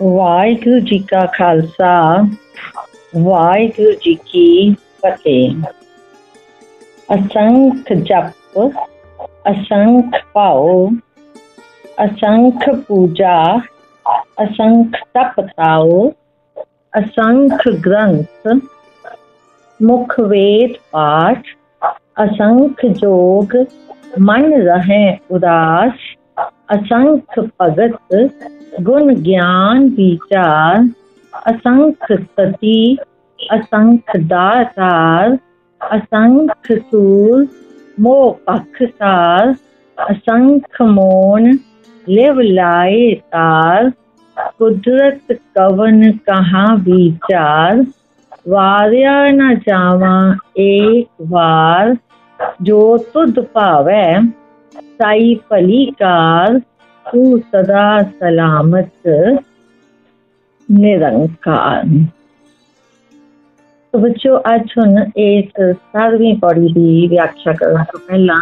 वाहिगुरु जी का खालसा वाहिगुरु जी की फतेह। असंख जप असंख पाओ असंख पूजा असंख तप ताओ असंख ग्रंथ मुख वेद पाठ असंख जोग मन रहे उदास असंख भगत गुण ज्ञान विचार असंख सती असंख दातार असंख सूर मोह पक्षतार असंख मौन लिव लाए तार कुदरत कवन कहाँ विचार वारिया न जावा एक बार जो तुद पावे साई भली कार तू सदा सलामत निरंकार। तो बच्चों आज हम इस 12वीं पौड़ी की व्याख्या करने से पहला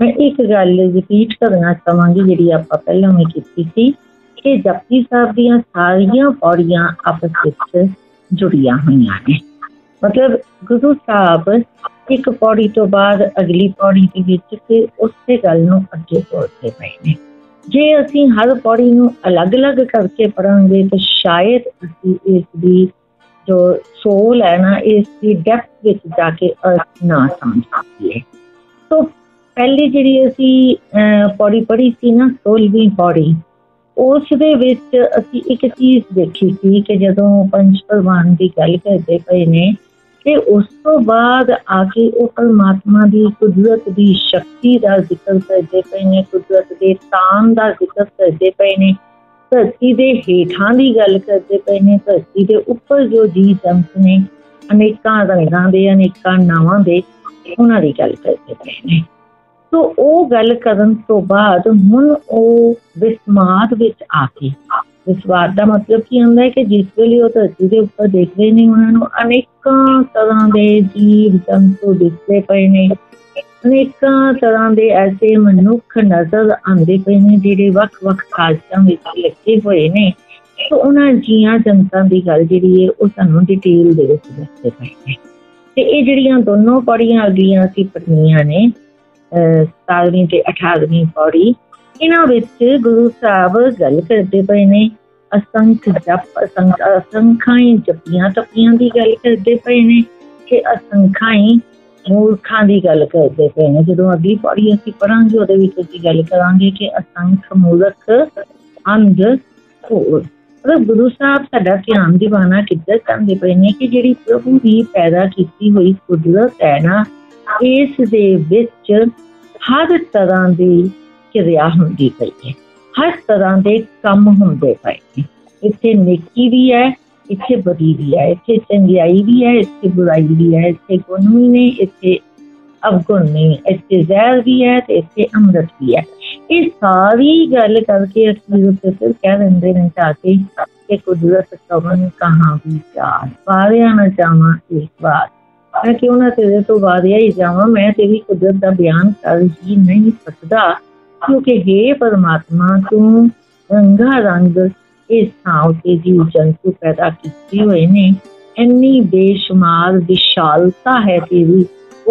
मैं एक गल रिपीट करना चाहूँगी जिहड़ी आपां पहलां में कीती सी कि जपजी साहिब दीयां सारियां पौड़ियां आपस विच जुड़ियां हुईयां ने। मतलब गुरु साहब एक पौड़ी तो बाद अगली पौड़ी के विच फिर उसे गल नूं अगे तोरदे पए ने। जे असीं हर पौड़ी नूं अलग-अलग करके पढ़ांगे तो शायद असीं इस दी जो सोल है ना इस दी डेप्थ विच जाके अर्थ ना समझ सकीए। तो पहले जिहड़ी असीं पौड़ी पढ़ी सी ना 16वीं पौड़ी उस दे विच असीं एक चीज़ देखी सी कि जदों पंच परवान दी गल करदे पए ने ते उस तो बाद आके वो परमात्मा की कुदरत की शक्ति का जिक्र करते पे ने कुदरत के तान का जिक्र करते पे ने धरती के हेठां की गल करते पे ने धरती के उपर जो जीव जंत ने अनेकां रंगां दे अनेकां नावां दे उन्हां दी गल करते पे ने। तो वो गल करन तो बाद हुण वो विस्वाद विच आके विस्वाद का मतलब की होंगे कि जिस वेले वो धरती के उपर देख रहे हैं उन्होंने अनेकों तरह के जीव जंतु दिखते पे ने अनेकों तरह के ऐसे मनुख नजर आते पे ने जिहड़े वख-वख काजां विच लगे हुए ने। तो उन्होंने जीव जंतुओं की गल जिहड़ी है वो सानूं डिटेल दे विच दसदे पए ने। ते इह जिहड़ियां दोनों पौड़ियां अगलियां असीं पढ़नियां ने 17वीं ते 18वीं पौड़ी इन्हां विच गुरु साहब गल करदे पए ने असंख जप असंखां जपियां तपियां दी गल करदे पए ने कि असंखां मूर्खां दी गल करदे पए ने। जदों अगली पौड़ी असीं पढ़ांगे उहदे विच असीं गल करांगे कि असंख मूर्ख अंध होर। मतलब गुरु साहब साडा ध्यान दिवाना किधर करदे पए ने कि जिहड़ी प्रभु दी पैदा कीती होई कुदरत है ना इस दे विच हर तरह दी क्रिया होंदी पई है हर तरह के कम होंदे पए ने। इत्थे नेकी भी है इत्थे बदी भी है इत्थे चंगियाई भी है इत्थे बुराई भी है इत्थे गुण भी ने इत्थे अवगुण ने इत्थे जहर भी है तो इत्थे अमृत भी है। ये सारी गल करके अखीर उत्ते फिर कह दिंदे ने जाके कि कुदरत कवन कहाँ विचार वारिया ना जावां एक बार मैं क्यों ना तेरे तो वारिया ही जावां मैं तेरी कुदरत का बयान कर ही नहीं सकता क्योंकि हे परमात्मा तू रंगा रंग इस थाव से जीव जंतु पैदा किए हुए ने इन्नी बेशुमार विशालता है तेरी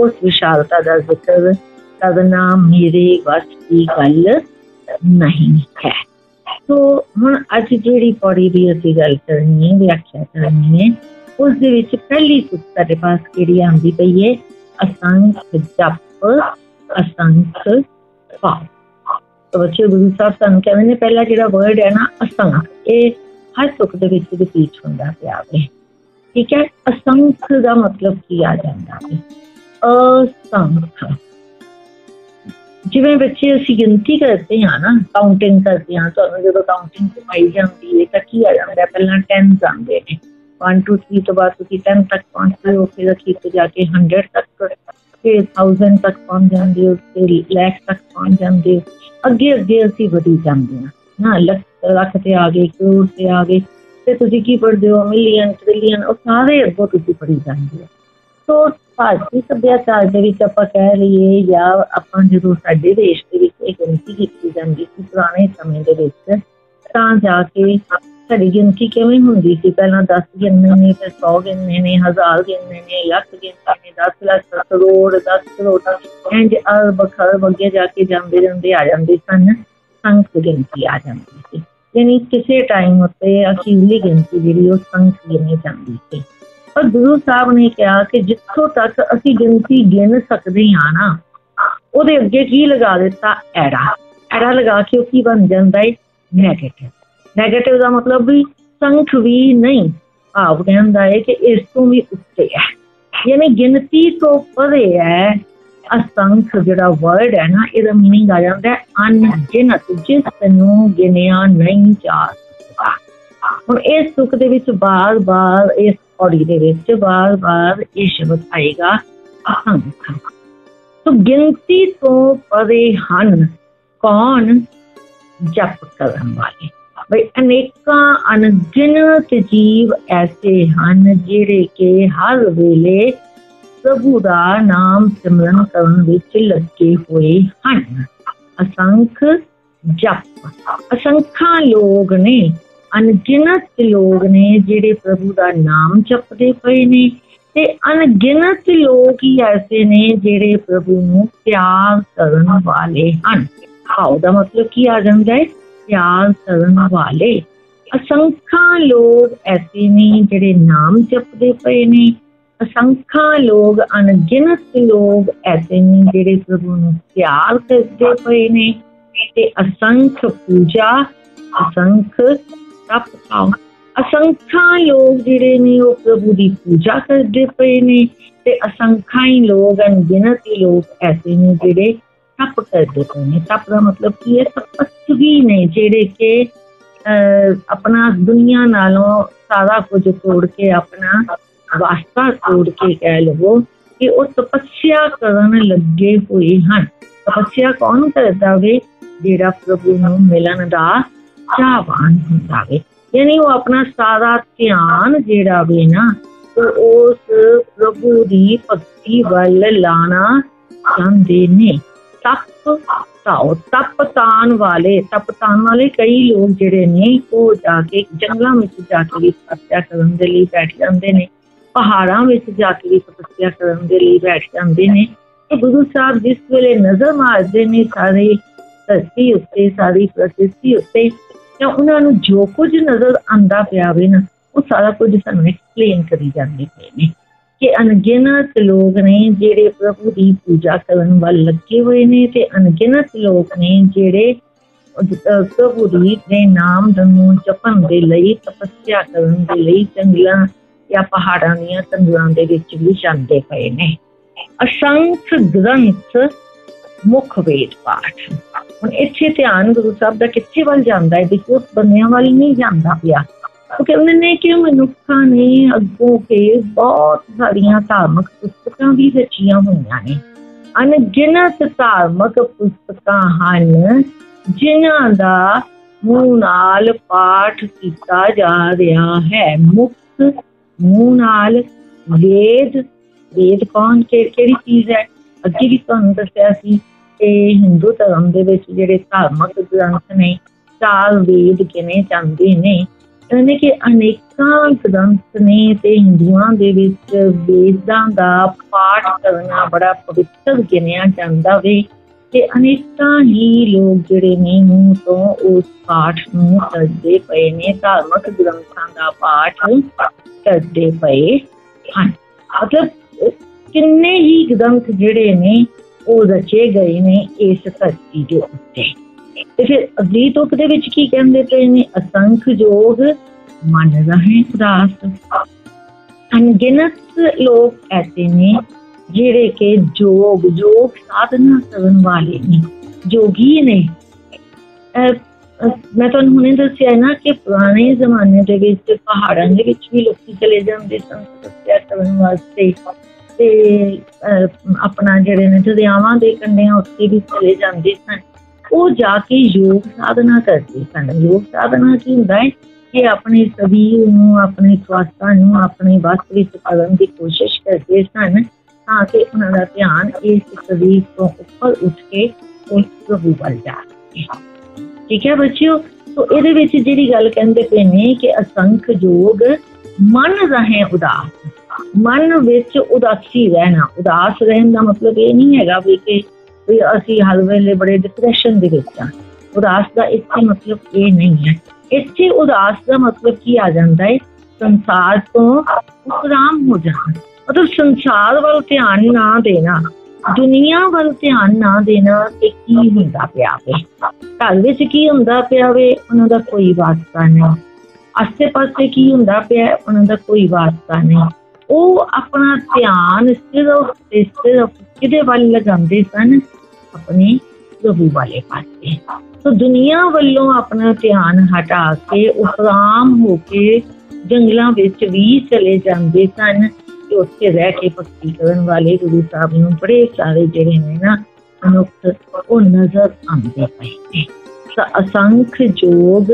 उस विशालता का जिक्र करना मेरे वश की गल नहीं है। तो हुण अज जिहड़ी पौड़ी दी असीं गल करनी है व्याख्या करनी है उस दे विच पहली तुस साडे पास किहड़ी आंदी पई है असंख जप असंख पाप। तो बच्चे गुरु साहब सानूं कहंदे ने पहला जिहड़ा वर्ड है ना असंख ये हर सुख दे विच रिपीट हुंदा पिया वे ठीक है। असंख दा मतलब की आ जांदा है असंख जिवें बच्चे असीं गिनती करते हैं ना काउंटिंग करते हैं तो जो काउंटिंग करवाई जाती है तो की आ जांदा पहला 10 आंदे ने 1 2 3 तो बाद 10 तक पहुंचते हो फिर अखीर तो जाके 100 तक फिर 1000 तक पहुंच जाते हो फिर लैख तक पहुंच जाते हो अगे अगे असीं वधी जांदे हां लख ते आ गए करोड़ ते आ गए ते तुसीं की पढ़दे हो मिलियन ट्रिलियन और सारे अगों तुसीं पढ़ी जांदे हो। तो भारतीय सभ्याचार दे विच आपां कह लईए जां आपां जदों साडे देश दे विच इह गिणती कीती जांदी सी पुराणे समय दे विच तां जाके साड़ी गिनती किमें होंगी सी, पहला 10 गिनने ने, फिर 100 गिनने ने, 1000 गिनने ने, लाख गिनता ने, 10 लाख, करोड़, 10 करोड़ इंज अरब खरब अगे जाके जाते जाते आ जाते सन। संख गिनती आ जाती सी, यानी किसी टाइम उत्ते अखीरली गिनती जी वो संख गिनी जाती सी। पर गुरु साहब ने कहा कि जिथों तक असी गिनती गिन सकते हाँ ना, उहदे अगे की लगा दिता एड़ा। एड़ा लगा के की बन जाता है नैगेटिव। नैगेटिव का मतलब भी संख भी नहीं, भाव कहता है कि इस तों भी उत्ते है, यानी गिनती तो परे है। असंख जिहड़ा वर्ड है ना, इसका मीनिंग आ जाता है अनगिनत, जिसनों गिनिया नहीं जा सकता। हम इस तुक दे विच बार बार, इस औड़ी दे विच बार बार ये शब्द आएगा असंख। तो गिनती तो परे हन कौन? जप करने वाले। भाई अनेकां अनगिनत जीव ऐसे हैं जिहड़े के हर वेले प्रभु दा नाम सिमरन करन विच लगे हुए हैं। असंख जप। असंखां लोग ने, अनगिनत लोग ने जिहड़े प्रभु दा नाम जपदे पए ने, ते अनगिनत लोग ही ऐसे ने जिहड़े प्रभु नूं प्यार करन वाले हैं। हाउ दा मतलब की आ जाता है प्यार करन वाले। असंख्या लोग ऐसे ने जिहड़े नाम जपदे पए ने। असंख्या लोग, अनगिनत लोग ऐसे ने जिहड़े प्रभु नूं प्यार करदे पए ने। ते असंख पूजा, असंख तप। असंख्या लोग जिहड़े ने वो प्रभु की पूजा करदे पए ने, ते असंख्या ही लोग, अनगिनत लोग ऐसे ने जिहड़े तप करते पे ने। तप का मतलब की है तपस्वी ने, जेडे के अपना दुनिया नालों सारा कुछ तोड़ के, अपना वास्ता तोड़ के कह लवो कि वो तपस्या करन लगे हुए हैं। तपस्या कौन करता है? जेड़ा प्रभु नूं मिलन दा चाहवान हुंदा है, यानी वो अपना सारा ध्यान जेड़ा वे ना तो उस प्रभु की भक्ति वल लाना चाहते ने। तप तान वाले कई लोग जिहड़े ने वो जाके जंगलों में जाके भी तपस्या करन दे लई बैठ जांदे ने, पहाड़ों में जाके भी तपस्या करन दे लई बैठ जांदे ने। तो गुरु साहब जिस वेले नजर मारदे ने सारी धरती उत्ते, सारी प्रकृति उत्ते, तो उन्हां नूं जो कुछ नजर आंदा पिया वे ना वो सारा कुछ सानूं एक्सप्लेन करी जांदे पए ने। कि अनगिनत लोग ने जेडे प्रभु की पूजा करन वाल लगे हुए ने, ते अनगिनत लोग ने जेडे प्रभु के नाम जपन दे लई तपस्या करन दे लई जंगलां या पहाड़ां दीयां तंगलां दे विच भी जांदे पए ने। असंख ग्रंथ मुख वेद पाठ। हुण इत्थे ध्यान गुरु साहब दा कित्थे वल जांदा है? देखो उस बंदियां वल नहीं जांदा पिया। तो कहते हैं कि मनुखा ने अगों के बहुत सारिया धार्मिक पुस्तक भी रचिया हुई ने। अनगिनत धार्मिक पुस्तक जिन्हां दा मूंह नाल पाठ किया जा रहा है। मुक्त मूंह नाल वेद। वेद कौन केड़ी चीज है? अगे भी तुहानूं दस्सिया सी कि हिंदू धर्म दे विच जिहड़े धार्मिक ग्रंथ ने, चार वेद गिने जांदे ने। कहने के अनेकां ग्रंथ ने, ते हिंदुआं दे विच वेदां दा पाठ करना बड़ा पवित्र गिनिया जांदा वे। ते अनेकां ही लोग जिहड़े ने मूंह तों उस पाठ नूं करदे पए ने, धार्मिक ग्रंथां दा पाठ करदे पए हन। मतलब किन्ने ही ग्रंथ जिहड़े ने वो रचे गए ने इस धरती दे उत्ते। ते फिर अगली तुक दे विच की कहंदे पए ने? असंख जोग मन रहे उदास। अनगिनत लोग ऐसे ने जिहड़े के योग साधना करन वाले ने, जोगी ने। मैं तुहानूं हुणे दस्सिया ना कि पुराने जमाने दे विच पहाड़ां दे विच भी लोकी चले जांदे सन तपस्या करन वास्ते, ते अपना जिहड़े ने दरियावां दे कंढियां उत्ते भी चले जांदे सन। वो जाके योग साधना करते सन। योग साधना की हुंदा है कि अपने शरीर नूं, अपने स्वास्थ्य नूं अपने वस विच करन दी कोशिश करते सन, तां कि उन्हां दा ध्यान इस शरीर तों उपर उठ के उस प्रभु वल जा सके। ठीक है बच्चियो। तो एदे विच जेड़ी गल कहंदे पे ने कि असंख जोग मन रहे उदास, मन विच उदासी रहना। उदास रहन दा मतलब ये नहीं हैगा वे कि असी हर वेले बड़े डिप्रेशन दे विच। उदास दा इसका मतलब ये नहीं है। इत्थे उदास दा मतलब की आ जांदा है, संसार तो उपराम हो जाना, मतलब संसार वाल ध्यान ना देना, दुनिया वाल ध्यान ना देना कि की हुंदा पिया वे, घर विच की हुंदा पिया वे उन्हां दा कोई वास्ता नहीं, आसे पासे की हुंदा पिया उन्हां दा कोई वास्ता नहीं। ओह अपना ध्यान सिर्फ किदे वाल लगांदे सन, अपने प्रभु वाले पासे। तो दुनिया वालों अपना ध्यान हटा के उपराम होके जंगलों विच भी चले जाते सन, कि उत्थे रह के भगती करन वाले गुरु साहब नूं बड़े सारे जिहड़े ने ना मनुख ओ नजर आंदे पए। असंख जोग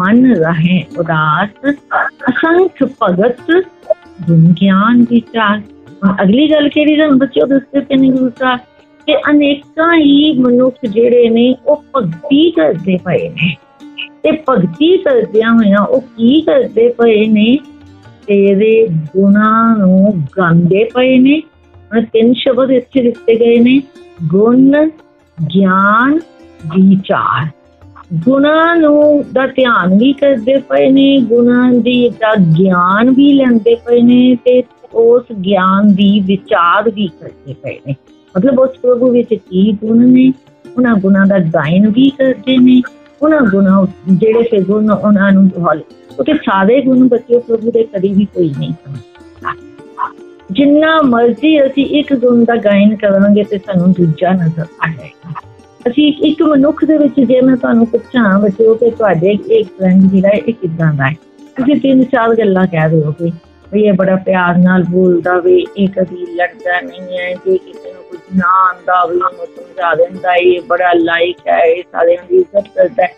मन रहे उदास, असंख भगत गुण ज्ञान विचार। अगली गल केड़ी तुहानूं बच्चों दस्सदे पए ने गुरु साहब कि अनेकां ही मनुख जिहड़े ने ओह भगती करदे पए ने, ते भगती करदियां होइयां ओह की करदे पए ने, तेरे गुणां नूं गांदे पए ने। तीन शब्द इत्थे दित्ते गए ने, गुण ज्ञान विचार। गुणां नूं दा ध्यान भी करदे पए ने, गुणां दा ज्ञान भी लैंदे पए ने, ते उस ज्ञान दी विचार भी करदे पए ने। मतलब उस प्रभु विच की गुण ने, उन्हां गुणां दा गायन भी करदे ने, उन्हां गुणां जिहड़े से गुण उन्हां नूं हल उते सारे गुण बच्चे प्रभु दे कदी भी कोई नहीं समझदा। जिन्ना मर्जी असी एक गुण दा गायन करांगे ते सानूं दूजा नजर आ जाएगा। असी एक मनुख दे विच जे मैं तुहानूं पुछां बच्चो कि तुहाडे एक फ्रेंड जिहड़ा इह किदां दा है, तुसीं तीन चार गल्लां कह दोगे भी ये बड़ा प्यार नाल बोलदा वे, ये कभी लड़दा नहीं है, जे किसी नूं कुछ ना आंदा वे उहनूं समझा दिंदा है, ये बड़ा लाइक है, ये सारेयां दी इज्जत करदा है।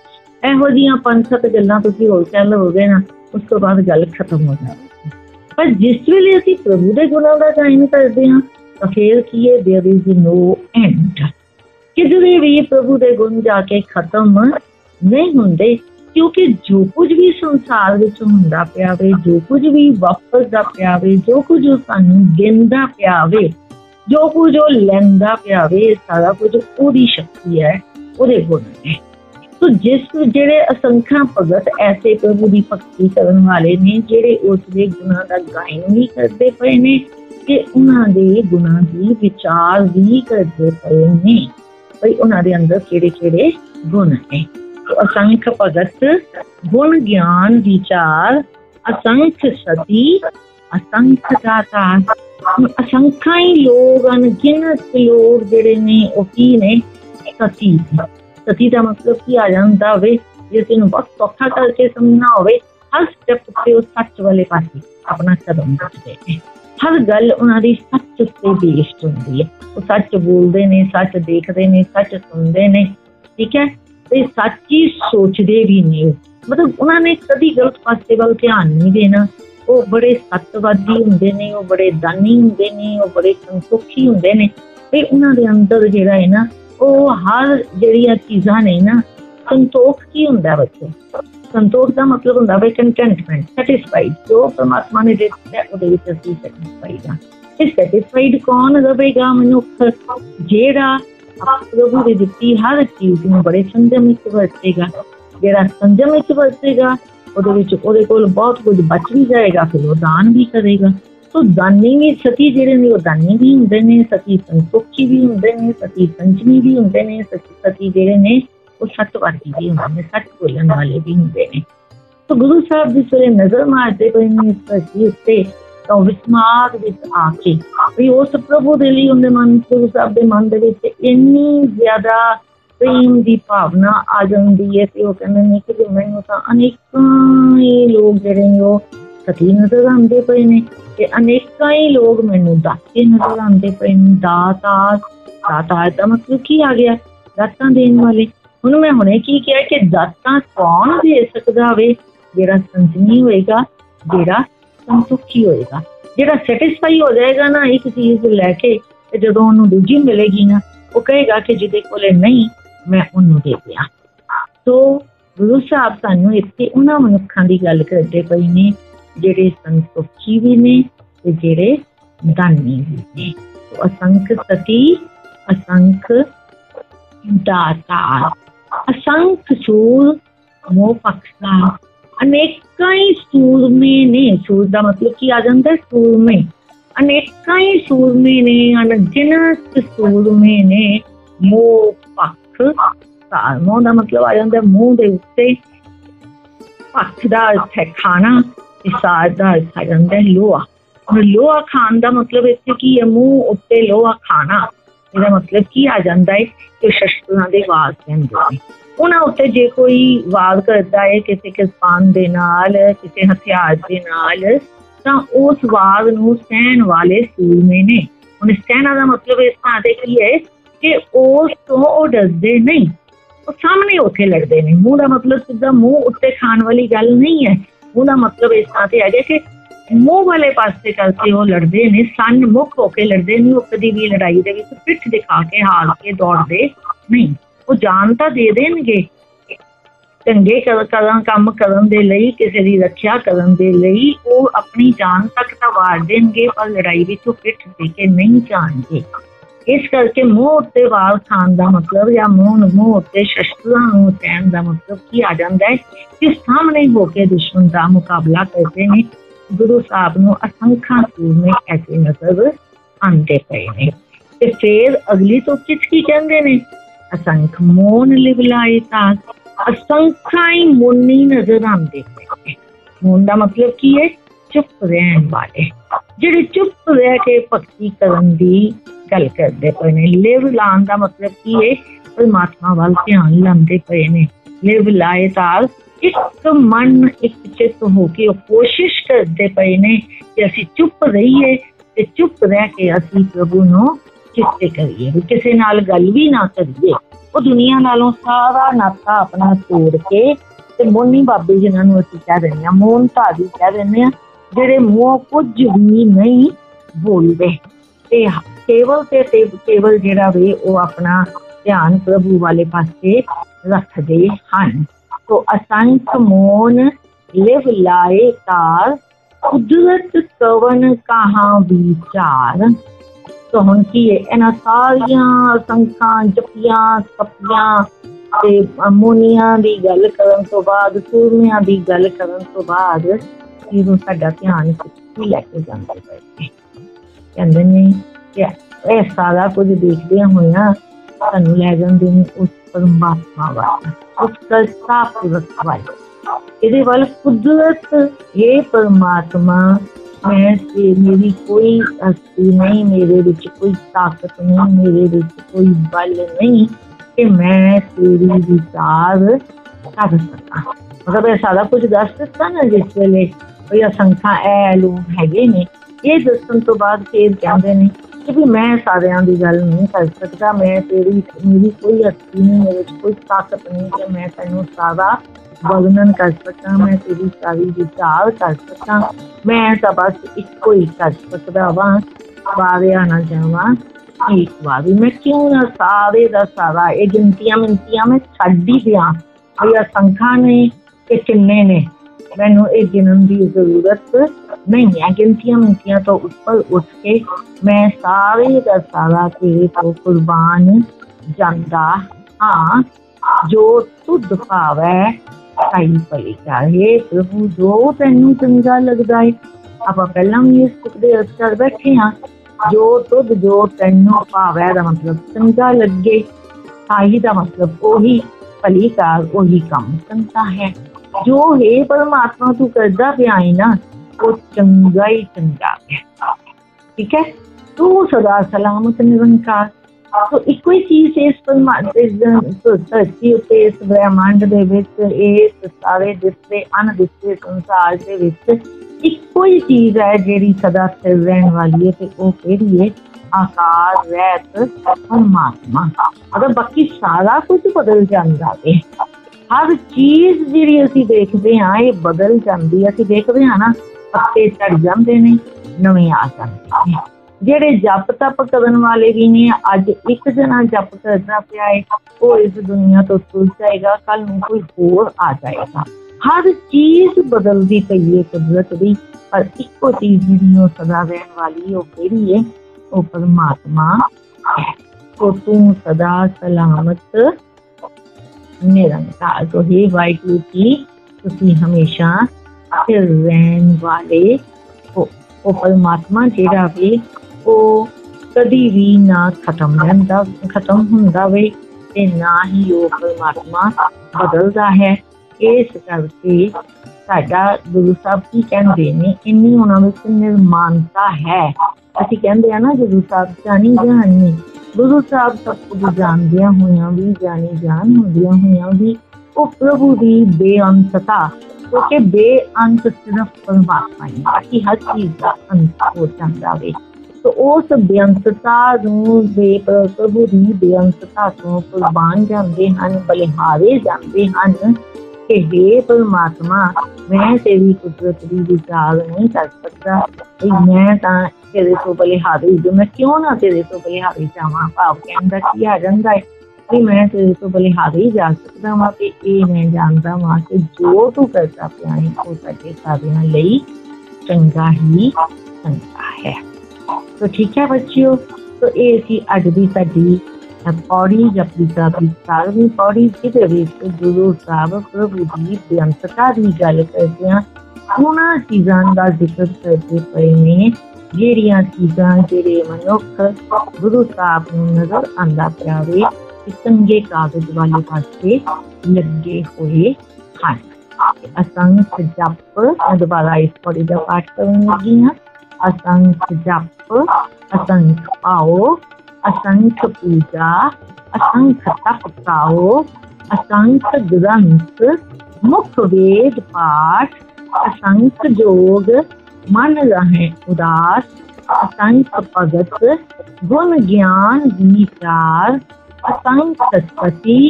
इहो जिहियां पंज सत्त गल्लां तुसीं होर कह लवोगे ना, उस तों बाद गल खत्म हो जाएगी। पर जिस वेले असीं प्रभु दे गुणां दा गायन करदे हां तां फिर की है देयर इज़ नो एंड, किधरे भी प्रभु दे गुण जाके खत्म नहीं हुंदे। क्योंकि जो कुछ भी संसार विच हुंदा पिया वे, जो कुछ भी वापरदा पिया वे, जो कुछ सानूं देंदा पिया वे, जो कुछ ओह लैंदा पिया वे, सारा कुछ ओहदी शक्ति है, ओहदे गुण ने। तो जिस जेहड़े असंख्या भगत ऐसे प्रभु की भगती करन वाले ने, जेहड़े उसदे गुणां दा गायन भी करदे पए ने ते उन्हां दे गुणां दी विचार भी करदे पए ने, भई उन्हां दे अंदर किहड़े किहड़े गुण ने। असंख्य भगत गुण ज्ञान विचार, असंख्य सती असंख्य दातार। असंख्या ही लोग, अनगिनत लोग जेडे ने ओह की ने सती। सती का मतलब की आ जाता वे, जे तैनूं बहुत सौखा करके समझना होवे, हर स्टेप उत्ते ओह सच वाले पासे अपना कदम रखदे ने, हर गल उन्हां दी सच उत्ते बेस्ड हुंदी है। ओह सच बोलदे ने, सच देखदे ने, सच सुणदे ने, ठीक है, ते सच ही सोचते भी नहीं। मतलब उन्होंने कभी गलत पासे वाल ध्यान नहीं देना। वो बड़े सतवादी होंगे ने, वो बड़े दानी होंगे ने, वो बड़े संतोखी होंगे ने। ते उन्होंने अंदर जेड़ा है ना वो हर जड़िया चीज़ां ने ना, संतोख की होंदा बच्चे, संतोख का मतलब होंदा वे कंटेंटमेंट, सैटिस्फाइड। जो परमात्मा ने दे दित्ता है उहदे विच असीं सैटिस्फाइड हां। इस सैटिस्फाइड कौन रहेगा? मनुख जेड़ा प्रभु ने दित्ती हर चीज नूं बड़े संजम विच वरतेगा। जिहड़ा संजम विच वरतेगा ओहदे विच ओहदे कोल बहुत कुछ बच भी जाएगा, फिर ओह दान भी करेगा। तो दानी भी सती जिहड़े ने ओह दानी भी हुंदे ने, सती संतोखी भी हुंदे ने, सती संजमी भी हुंदे ने, सती जिहड़े ने ओह सतवादी भी हुंदे ने, सच बोलण वाले भी हुंदे ने। तो गुरु साहब जिस वेले नजर मारदे पए ने इस धरती उत्ते तो विस्मार विच आके भी उस प्रभु दे लई उहदे मन गुरु साहब दे मन दे विच इन्नी ज्यादा प्रेम दी भावना आ जांदी है ते ओह कहंदे ने कि मैनूं तां अनेकां ही लोग जिहड़े ने ओह सती नजर आंदे पए ने, ते अनेकां ही लोग मैनूं दाते नजर आंदे पए ने। दातार, दातार दा मतलब की आ गया? दातां देण वाले। हुण मैं हुणे की किहा कि दातां कौन दे सकदा वे? जिहड़ा संजमी होएगा, जिहड़ा संतुष्टि होएगा, जेड़ा सैटिस्फाई हो जाएगा ना एक चीज लैके, जदों उन्होंने दूजी मिलेगी ना वो कहेगा कि जिदे कोले नहीं मैं उन्होंने दे दिया। तो गुरु साहब सानू इत्थे उन्हां मनुक्खां दी गल करदे पए ने जिहड़े संतोखी भी ने ते जिहड़े दानी भी ने। असंख सती, असंख दाता, असंख सूर मोह पक्षा, अनेका ही सूरमे ने। सूर का मतलब की आ जाता है सूरमे। अनेका ही सूरमे ने, अनगिनत सूरमे ने मोह पक्ष। मोह का मतलब आ जाता है मुंह के उत्ते, पक्ष का अर्थ है खाना, सार का अर्थ आ जाता है लोहा। और लोहा खान का मतलब इत्थे की है, मुंह उत्ते लोहा खाना। इसका मतलब की आ जाता है कि शस्त्रां दे वार कहंदे ने। उन्हां उत्ते जे कोई वार करता है किसी किसान दे नाल, किसी हथियार दे नाल, तां उस वार नूं सहण वाले सूरमे ने। हुण सहणा दा मतलब इस थां ते की है कि उस तों ओह डरदे नहीं, ओह सामने उठे लड़दे ने। मूँह दा मतलब सिद्धा मूँह उत्ते खाण वाली गल नहीं है। मूँह दा मतलब इस थां ते आ गया कि मूँह वाले पासे करके ओह लड़दे ने, सन्मुख होके लड़दे नहीं। ओह कदी भी लड़ाई दे विच पिठ दिखा के हार के दौड़दे नहीं। वो जान तो दे देंगे चंगे काम करन दे लई, किसी की रक्षा करन दे लई, वो अपनी जान तक तो वार देंगे, पर लड़ाई विचों पिठ दे के नहीं जाएंगे। इस करके मुँह उत्ते वार खान का मतलब या मुँह उत्ते शस्त्रां नूं सहण का मतलब की आ जाता है कि सामने होके दुश्मन का मुकाबला करते हैं। गुरु साहब नूं असंख्या सूरमे ऐसे नजर आते पे ने। ते फिर अगली तो की कहते हैं असंख मोन लिबलाए ताक। असंख्या ही मोनी नजर आते हैं। मोन का मतलब की है चुप रहन वाले, जिहड़े चुप रह के भगती करन दी गल करदे पए ने। लिव लाण का मतलब की है परमात्मा वाल ध्यान लांदे पए ने। लिव लाए ताक, एक मन एक चित होके कोशिश करते पए ने कि असीं चुप रहिए ते चुप रह के असीं प्रभु नूं चित्ते करिए, किसी नाल गल भी ना करिए। वो दुनिया नालों सारा नाता अपना तोड़ के ते मोनी बाबे जिन्होंने असीं कह रहे हैं मोहनतारी कह रहे हैं, जिहड़े मुँह कुछ भी नहीं बोलते, केवल ते केवल जिहड़ा वे वह अपना ध्यान प्रभु वाले पासे रखते हैं। तो असंख मोन लिव लाए तार, कुदरत कवन कहाँ विचार। तो हम की इन्ह सारिया असंख्या जपिया कपिया मोनिया की गल करन तो बाद, सूरमिया की गल करन तो बाद साडा ध्यान कित्थे लैके जांदा है। कहंदे ने कि इह सारा कुछ देखदे होइआं सानू लै जांदे ने उस परमात्मा वाल, उस करता पुरख वाल, इहदे वाल। कुदरत हे परमात्मा, मैं से मेरी कोई हस्ती नहीं, मेरे विच कोई ताकत नहीं, मेरे विच कोई बल नहीं कि मैं तेरी विचार कर सका। मतलब यह सारा कुछ दस दिता ना जिस वेले कोई असंख्या ए लोग हैगे ने। ये दसन तो बाद फिर कहते हैं कि भी मैं सारिया की गल नहीं कर सकता, मैं तेरी मेरी कोई हस्ती नहीं, मेरे विच कोई ताकत नहीं कि मैं तेनों सारा वर्णन कर सका, मैं तेरी सारी विचार कर सका। मैं तो बस इको ही कर सकता वहां, बारिया ना जावा एक बारी। मैं क्यों ना सारे का सारा ये गिनतियां मिनतियां मैं छड्ड ही दियां। असंख्या ने ये किन्ने ने, मैनू ये गिनन की जरूरत नहीं है। गिनतियां मिनतियां तो उपर उठ के मैं सारे का सारा तेरे को कुर्बान जाता हाँ। जो तुद भावै प्रभु, जो तेन चंगा लगता है। आप पहला भी इस तुक दे अर्थ कर बैठे हाँ, जो तुद जो तेनों भावै का मतलब चंगा लगे, साही का मतलब ओही भली कार ओही काम चंगा है। जो हे परमात्मा तू करदा पिया है ना, वो चंगा ही चंगा है। ठीक है, तू सदा सलामत निरंकार। तो इको ही चीज इस धरती उत्ते इस ब्रह्मांड दे विच, इस सारे दिसते अनदिसते संसार दे विच इको ही चीज है जिहड़ी सदा स्थिर रहण वाली है। ते ओह किहड़ी है? आकार रहत परमात्मा। मतलब बाकी सारा कुछ बदल जांदा है। हर चीज जिहड़ी असीं देखदे हां इह बदल जांदी है। असीं देखदे हां ना, पत्ते झड़ जांदे ने, नवें आ जांदे ने। जेडे जप तप करन वाले भी ने अज एक जना जप करना पिया है वो इस दुनिया तो तुर जाएगा, कल नूं कोई होर आ जाएगा। हर चीज बदलती पई है कुदरत दी, पर इक्को चीज जिहड़ी ओह सदा रहण वाली ओह किहड़ी है, ओह परमात्मा है। तो तू सदा सलामत निरंकार। तो हे वाहिगुरू जी तुसीं हमेशा स्थिर रहण वाले हो। ओह परमात्मा जिहड़ा वे ਉਹ ਕਦੀ ਵੀ ਨਾ ਖਤਮ ਹੁੰਦਾ ਵੇ ਤੇ ਨਾ ਹੀ ਉਹ ਪਰਮਾਤਮਾ ਬਦਲਦਾ ਹੈ। ਇਸ ਕਰਕੇ ਸਾਡਾ ਗੁਰੂ ਸਾਹਿਬ ਕੀ ਕਹਿੰਦੇ ਨੇ, ਇੰਨੀ ਉਹਨਾਂ ਵਿੱਚ ਨਿਰਮਾਨਤਾ ਹੈ। ਅਸੀਂ ਕਹਿੰਦੇ ਆ ਨਾ ਗੁਰੂ ਸਾਹਿਬ ਜਾਣੀ ਜਾਣੀ, ਗੁਰੂ ਸਾਹਿਬ ਸਭ ਕੁਝ ਜਾਣਦਿਆਂ ਹੋਇਆਂ ਵੀ, ਜਾਣੀ ਜਾਣ ਹੁੰਦਿਆਂ ਹੋਇਆਂ ਵੀ, ਉਹ ਪ੍ਰਭੂ ਦੀ ਬੇਅੰਤਤਾ, ਕਿਉਂਕਿ ਬੇਅੰਤ ਸਿਰਫ ਪਰਮਾਤਮਾ ਹੀ, ਬਾਕੀ ਹਰ ਚੀਜ਼ ਦਾ ਅੰਤ ਹੋ ਜਾਂਦਾ ਵੇ। तो उस बेअंतता प्रभु की बेअंतता तो कुर्बान जाते हैं, बलिहारे जाते हैं कि हे परमात्मा मैं तेरी कुदरत की विचार नहीं कर सकता, मैं तो तेरे तो बलिहारे, जो मैं क्यों ना तेरे तो बलिहारे जावां। भाव कहण दा की आ जांदा है कि मैं तेरे तो बलिहारे जा सकता वा कि ये मैं जानता वा कि जो तू करता पिया है वो साडे सारिआं लई चंगा ही चंगा है। तो ठीक है बच्चियों, तो ये सी अज की साडी पौड़ी जपजी साहब की 17वीं पौड़ी, जिहदे विच गुरु साहब प्रभु की बेअंतता की गल करदे आ। उन्हां चीज़ां दा जिक्र करदे पए ने जिहड़ियां चीज़ां जिहड़े मनुख गुरु साहब नूं नज़र आंदा पिया वे कि चंगे कागज वाले पासे लगे हुए हन। असंख जप, दोबारा इस पौड़ी का पाठ करन लगी हां। असंख जप, असंख पाओ, असंख पूजा, असंख तप पाओ, असंख ग्रंथ, मुख वेद पाठ, असंख जोग, मन रहे उदास, असंख भगत, गुण ज्ञान विचार, असंख सतपति,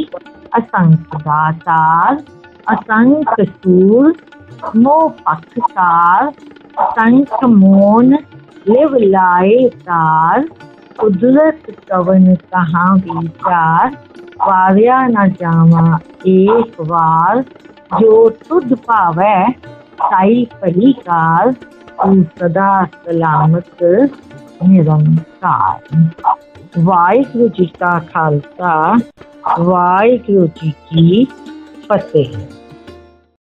असंख दातार, असंख शूर, मोह पक्षकार, असंख मौन, लिव लाए तार, कुदरत कवन कहाँ विचार, वारिया न जावा एक बार, जो तुद पावै साई परिकार, तू सदा सलामत निरंकार। वाहिगुरू जी का खालसा, वाहिगुरू जी की फतेह।